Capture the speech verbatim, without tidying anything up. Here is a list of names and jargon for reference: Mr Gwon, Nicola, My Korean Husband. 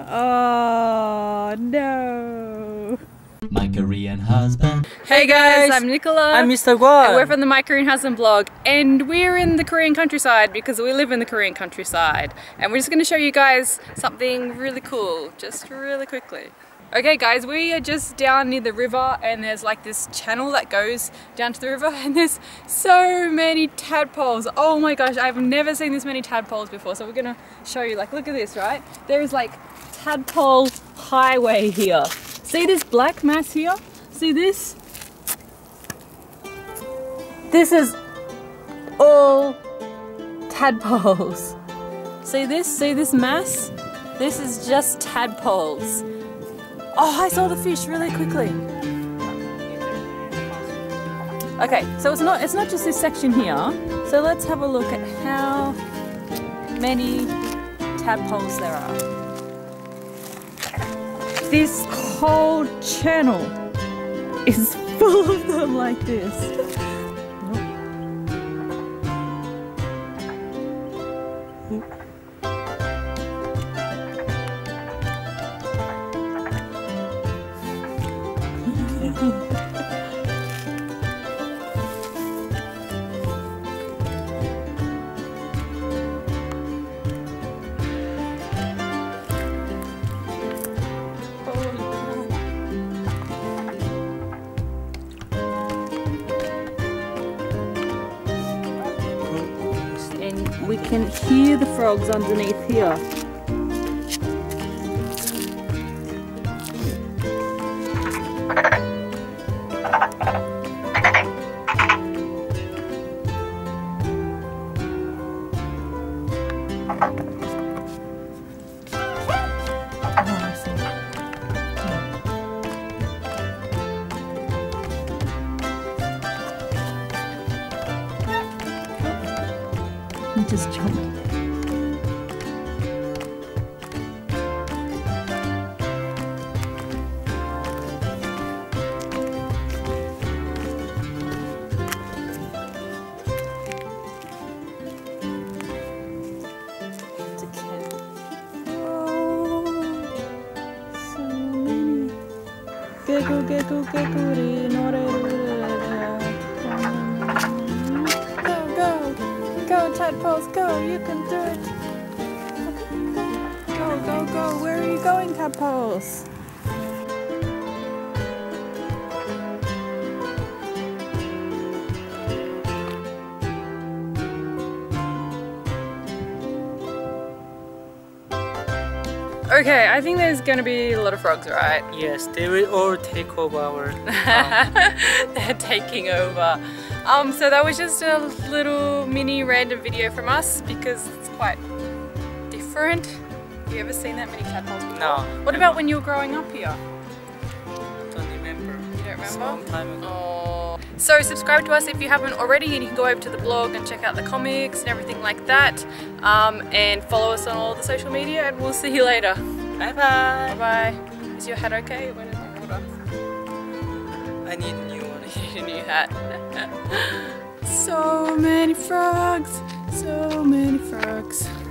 Oh no. My Korean husband. Hey guys, I'm Nicola. I'm Mister Guan. We're from the My Korean Husband blog, and we're in the Korean countryside because we live in the Korean countryside. And we're just going to show you guys something really cool, just really quickly. Okay guys, we are just down near the river, and there's like this channel that goes down to the river, and there's so many tadpoles. Oh my gosh, I've never seen this many tadpoles before. So we're gonna show you, like, look at this, right? There is like tadpole highway here. See this black mass here? See this? This is all tadpoles. See this? See this mass? This is just tadpoles. Oh, I saw the fish really quickly. Okay, so it's not it's not just this section here. So let's have a look at how many tadpoles there are. This whole channel is full of them like this. We can hear the frogs underneath here. Just jump. Oh, so many. Giggle, giggle, giggle. Go tadpoles, go, you can do it. Go, go, go, where are you going, tadpoles? Okay, I think there's gonna be a lot of frogs, right? Yes, they will all take over our town. They're taking over. Um, so that was just a little mini random video from us because it's quite different. Have you ever seen that many tadpoles before? No. What about when you were growing up here? I don't remember. You don't remember? It's a long time ago. Oh. So subscribe to us if you haven't already, and you can go over to the blog and check out the comics and everything like that. Um, and follow us on all the social media, and we'll see you later. Bye bye. Bye bye. Is your hat okay? Where did I order? I need a new one. I need a new hat. So many frogs, so many frogs.